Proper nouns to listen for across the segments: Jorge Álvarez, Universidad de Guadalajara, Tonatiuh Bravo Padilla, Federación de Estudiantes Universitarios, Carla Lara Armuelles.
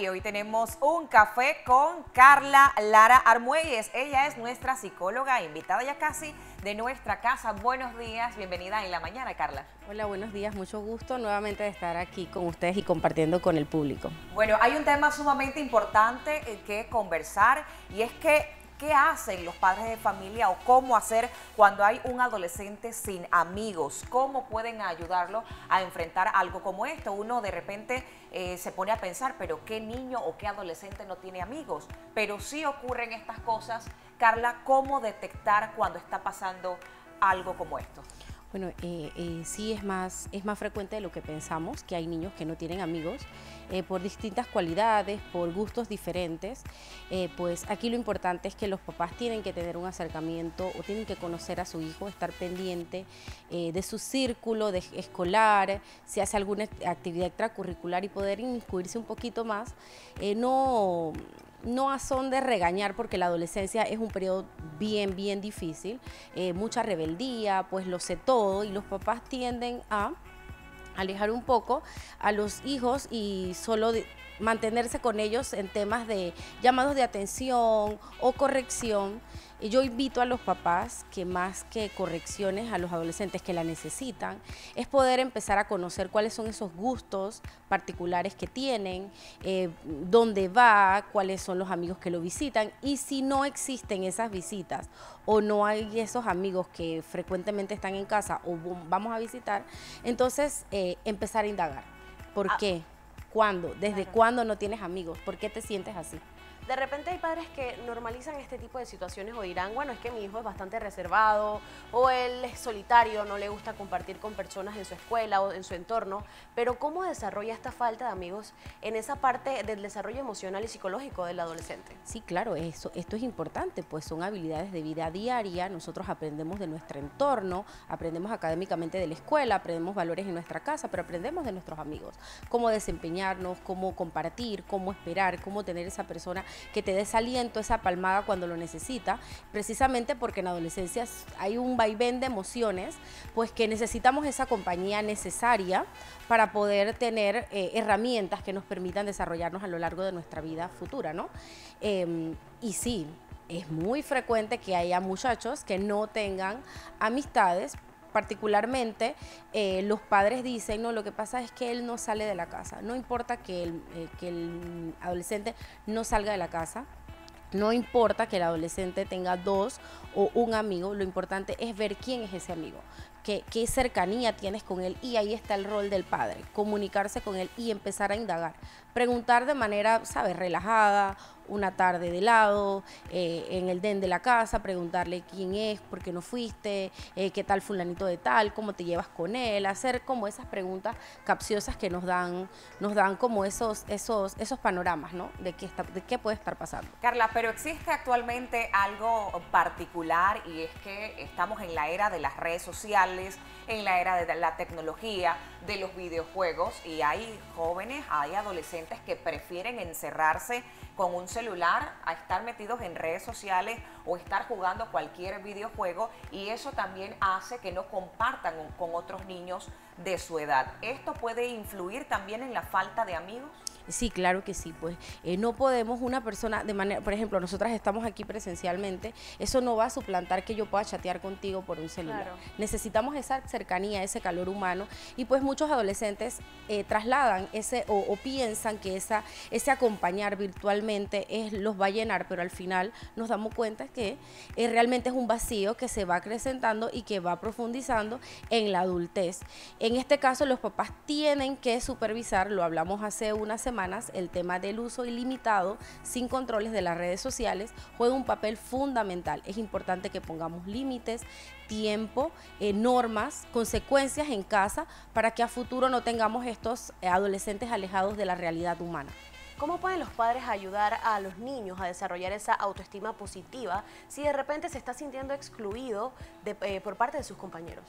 Y hoy tenemos un café con Carla Lara Armuelles. Ella es nuestra psicóloga, invitada ya casi de nuestra casa. Buenos días, bienvenida en la mañana, Carla. Hola, buenos días, mucho gusto nuevamente de estar aquí con ustedes y compartiendo con el público. Bueno, hay un tema sumamente importante que conversar y es que ¿qué hacen los padres de familia o cómo hacer cuando hay un adolescente sin amigos? ¿Cómo pueden ayudarlo a enfrentar algo como esto? Uno de repente se pone a pensar, pero ¿qué niño o qué adolescente no tiene amigos? Pero sí ocurren estas cosas. Carla, ¿cómo detectar cuando está pasando algo como esto? Bueno, sí es más frecuente de lo que pensamos que hay niños que no tienen amigos por distintas cualidades, por gustos diferentes. Pues aquí lo importante es que los papás tienen que tener un acercamiento o tienen que conocer a su hijo, estar pendiente de su círculo escolar, si hace alguna actividad extracurricular y poder inmiscuirse un poquito más. No a son de regañar, porque la adolescencia es un periodo bien difícil, mucha rebeldía, pues lo sé todo, y los papás tienden a alejar un poco a los hijos y solo mantenerse con ellos en temas de llamados de atención o corrección. Yo invito a los papás que más que correcciones a los adolescentes que la necesitan, es poder empezar a conocer cuáles son esos gustos particulares que tienen, dónde va, cuáles son los amigos que lo visitan, y si no existen esas visitas o no hay esos amigos que frecuentemente están en casa o vamos a visitar, entonces empezar a indagar. ¿Por qué? ¿Cuándo? ¿Desde cuándo no tienes amigos? ¿Por qué te sientes así? De repente hay padres que normalizan este tipo de situaciones o dirán, bueno, es que mi hijo es bastante reservado o él es solitario, no le gusta compartir con personas en su escuela o en su entorno, pero ¿cómo desarrolla esta falta de amigos en esa parte del desarrollo emocional y psicológico del adolescente? Sí, claro, esto es importante, pues son habilidades de vida diaria, nosotros aprendemos de nuestro entorno, aprendemos académicamente de la escuela, aprendemos valores en nuestra casa, pero aprendemos de nuestros amigos, cómo desempeñarnos, cómo compartir, cómo esperar, cómo tener esa persona que te des aliento, esa palmada cuando lo necesita, precisamente porque en adolescencia hay un vaivén de emociones, pues que necesitamos esa compañía necesaria para poder tener herramientas que nos permitan desarrollarnos a lo largo de nuestra vida futura, ¿no? Y sí, es muy frecuente que haya muchachos que no tengan amistades. Particularmente los padres dicen, no, lo que pasa es que él no sale de la casa, no importa que el adolescente no salga de la casa, no importa que el adolescente tenga dos o un amigo, lo importante es ver quién es ese amigo, qué cercanía tienes con él, y ahí está el rol del padre, comunicarse con él y empezar a indagar, preguntar de manera, ¿sabes?, relajada, una tarde de lado, en el den de la casa, preguntarle quién es, por qué no fuiste, qué tal fulanito de tal, cómo te llevas con él, hacer como esas preguntas capciosas que nos dan como esos panoramas, ¿no?, de qué puede estar pasando. Carla, pero existe actualmente algo particular, y es que estamos en la era de las redes sociales, en la era de la tecnología, de los videojuegos, y hay jóvenes, hay adolescentes que prefieren encerrarse con un celular a estar metidos en redes sociales o estar jugando cualquier videojuego, y eso también hace que no compartan con otros niños de su edad. ¿Esto puede influir también en la falta de amigos? Sí, claro que sí, pues no podemos una persona de manera, por ejemplo, nosotras estamos aquí presencialmente, eso no va a suplantar que yo pueda chatear contigo por un celular. Claro. Necesitamos esa cercanía, ese calor humano, y pues muchos adolescentes trasladan ese o piensan que ese acompañar virtualmente los va a llenar, pero al final nos damos cuenta que realmente es un vacío que se va acrecentando y que va profundizando en la adultez. En este caso los papás tienen que supervisar, lo hablamos hace una semana, el tema del uso ilimitado sin controles de las redes sociales juega un papel fundamental. Es importante que pongamos límites, tiempo, normas, consecuencias en casa para que a futuro no tengamos estos adolescentes alejados de la realidad humana. ¿Cómo pueden los padres ayudar a los niños a desarrollar esa autoestima positiva si de repente se está sintiendo excluido por parte de sus compañeros?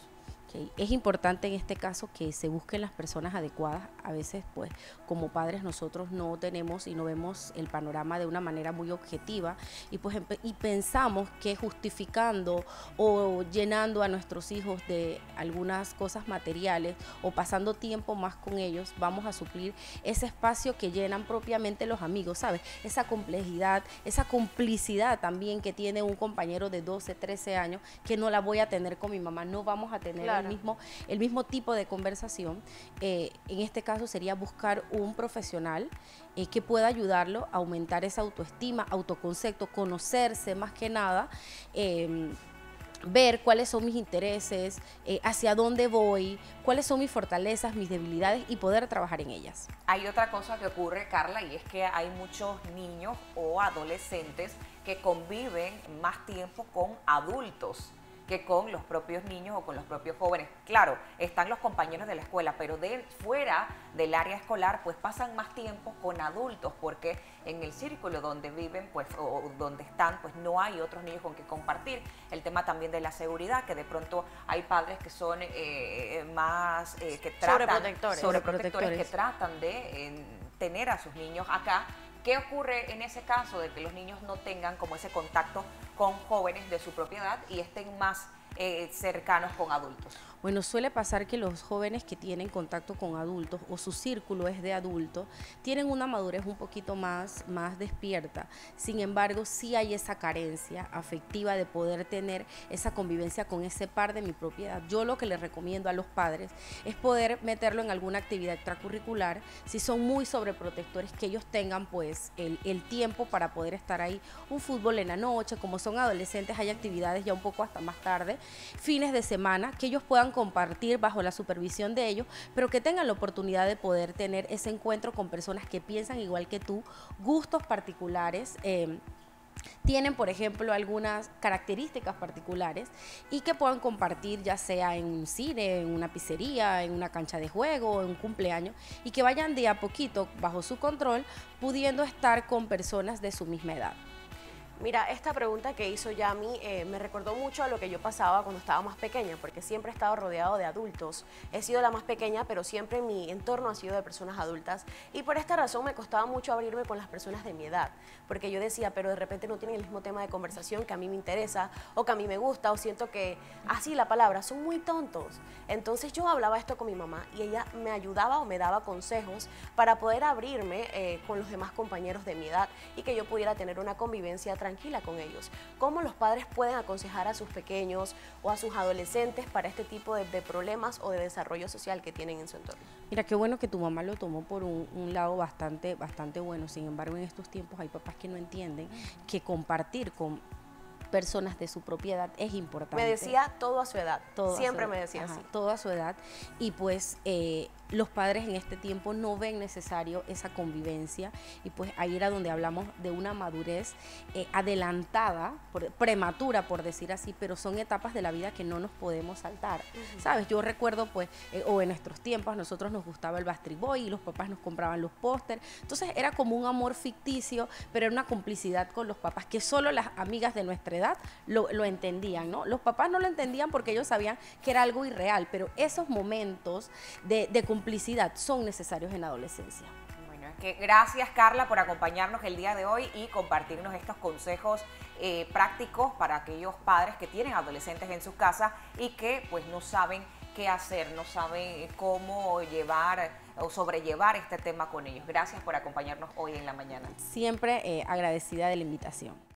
¿okay? Es importante en este caso que se busquen las personas adecuadas. A veces, pues, como padres nosotros no tenemos y no vemos el panorama de una manera muy objetiva y, pues, y pensamos que justificando o llenando a nuestros hijos de algunas cosas materiales o pasando tiempo más con ellos, vamos a suplir ese espacio que llenan propiamente los amigos, ¿sabes? Esa complejidad, esa complicidad también que tiene un compañero de 12, 13 años que no la voy a tener con mi mamá, no vamos a tener claro. el mismo tipo de conversación. En este caso sería buscar un profesional que pueda ayudarlo a aumentar esa autoestima, autoconcepto, conocerse más que nada, ver cuáles son mis intereses, hacia dónde voy, cuáles son mis fortalezas, mis debilidades y poder trabajar en ellas. Hay otra cosa que ocurre, Carla, y es que hay muchos niños o adolescentes que conviven más tiempo con adultos que con los propios niños o con los propios jóvenes. Claro, están los compañeros de la escuela, pero de fuera del área escolar, pues pasan más tiempo con adultos, porque en el círculo donde viven, pues, o donde están, pues no hay otros niños con que compartir. El tema también de la seguridad, que de pronto hay padres que son más que tratan, sobreprotectores, que tratan de tener a sus niños acá. ¿Qué ocurre en ese caso de que los niños no tengan como ese contacto con jóvenes de su propiedad y estén más cercanos con adultos? Bueno, suele pasar que los jóvenes que tienen contacto con adultos o su círculo es de adultos, tienen una madurez un poquito más despierta. Sin embargo, sí hay esa carencia afectiva de poder tener esa convivencia con ese par de mi propiedad. Yo lo que les recomiendo a los padres es poder meterlo en alguna actividad extracurricular, si son muy sobreprotectores, que ellos tengan, pues, el tiempo para poder estar ahí. Un fútbol en la noche, como son adolescentes, hay actividades ya un poco hasta más tarde, fines de semana, que ellos puedan compartir bajo la supervisión de ellos, pero que tengan la oportunidad de poder tener ese encuentro con personas que piensan igual que tú, gustos particulares, tienen, por ejemplo, algunas características particulares y que puedan compartir ya sea en un cine, en una pizzería, en una cancha de juego, en un cumpleaños, y que vayan de a poquito bajo su control pudiendo estar con personas de su misma edad. Mira, esta pregunta que hizo Yami me recordó mucho a lo que yo pasaba cuando estaba más pequeña, porque siempre he estado rodeado de adultos. He sido la más pequeña, pero siempre mi entorno ha sido de personas adultas. Y por esta razón me costaba mucho abrirme con las personas de mi edad, porque yo decía, pero de repente no tienen el mismo tema de conversación que a mí me interesa, o que a mí me gusta, o siento que, así la palabra, son muy tontos. Entonces yo hablaba esto con mi mamá y ella me ayudaba o me daba consejos para poder abrirme con los demás compañeros de mi edad y que yo pudiera tener una convivencia tranquila con ellos. ¿Cómo los padres pueden aconsejar a sus pequeños o a sus adolescentes para este tipo de problemas o de desarrollo social que tienen en su entorno? Mira, qué bueno que tu mamá lo tomó por un lado bastante bueno. Sin embargo, en estos tiempos hay papás que no entienden que compartir con personas de su propiedad es importante. Me decía todo a su edad, siempre me decía así. Todo a su edad, y pues los padres en este tiempo no ven necesario esa convivencia, y pues ahí era donde hablamos de una madurez adelantada, prematura por decir así, pero son etapas de la vida que no nos podemos saltar, ¿sabes? Yo recuerdo, pues, o en nuestros tiempos a nosotros nos gustaba el Backstreet Boy y los papás nos compraban los pósters, entonces era como un amor ficticio, pero era una complicidad con los papás que solo las amigas de nuestra edad lo entendían, ¿no? Los papás no lo entendían porque ellos sabían que era algo irreal, pero esos momentos de complicidad son necesarios en la adolescencia. Bueno, es que gracias, Carla, por acompañarnos el día de hoy y compartirnos estos consejos prácticos para aquellos padres que tienen adolescentes en sus casas y que, pues, no saben qué hacer, no saben cómo llevar o sobrellevar este tema con ellos. Gracias por acompañarnos hoy en la mañana. Siempre agradecida de la invitación.